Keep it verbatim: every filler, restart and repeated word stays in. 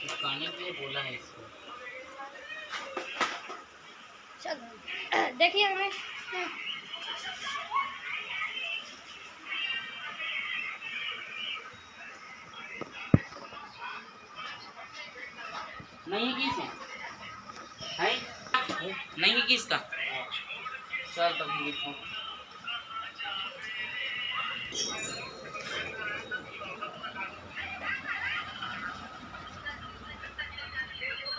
चिपकाने के लिए बोला है इसको। चलो देखिए हमें नहीं किस है, है? नहीं किसका? चल तब देखो